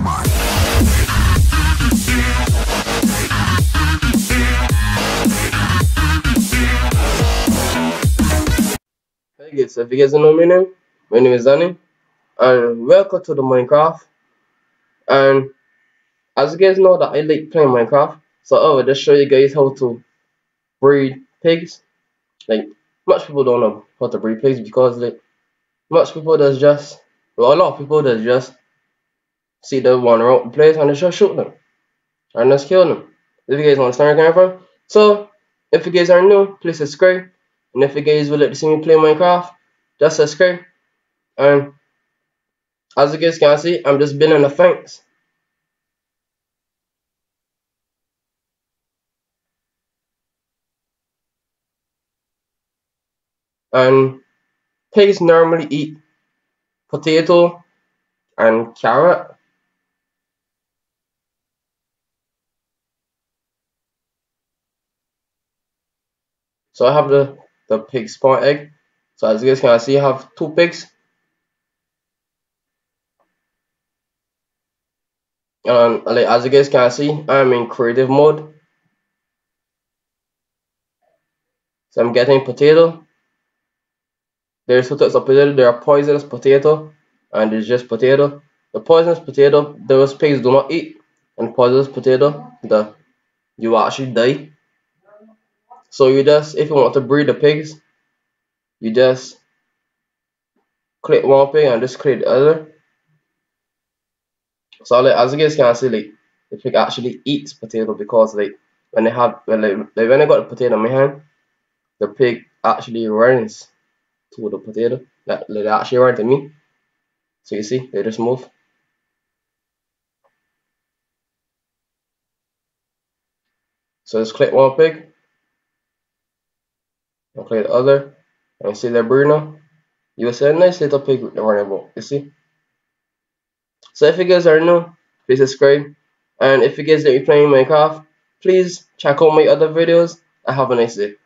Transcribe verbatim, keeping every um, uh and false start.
Smart. Hey guys, if you guys don't know my name, my name is Danny, and welcome to the Minecraft. And as you guys know that I like playing Minecraft, so I will just show you guys how to breed pigs. Like, much people don't know how to breed pigs because like much people that's just well a lot of people that just see them wander around the place and they just shoot them and just kill them. If you guys understand where I'm coming from. So if you guys are new, please subscribe, and if you guys would like to see me play Minecraft, just subscribe. And as you guys can see, I'm just building a fence. And pigs normally eat potato and carrot. So I have the, the pig spawn egg. So as you guys can see, I have two pigs. And like, as you guys can see, I'm in creative mode. So I'm getting potato. There's two types of potato. There are poisonous potato and there's just potato. The poisonous potato, those pigs do not eat, and poisonous potato, the you actually die. So you just, if you want to breed the pigs, you just click one pig and just click the other. So like, as you guys can see, like the pig actually eats potato because like when they have when they like, when I got the potato in my hand, the pig actually runs to the potato that like, actually ran to me. So you see, they just move. So just click one pig and click the other, and you see the breeder. You will see a nice little pig running about. You see. So if you guys are new, please subscribe. And if you guys like me playing Minecraft, please check out my other videos. And have a nice day.